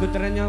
Guternya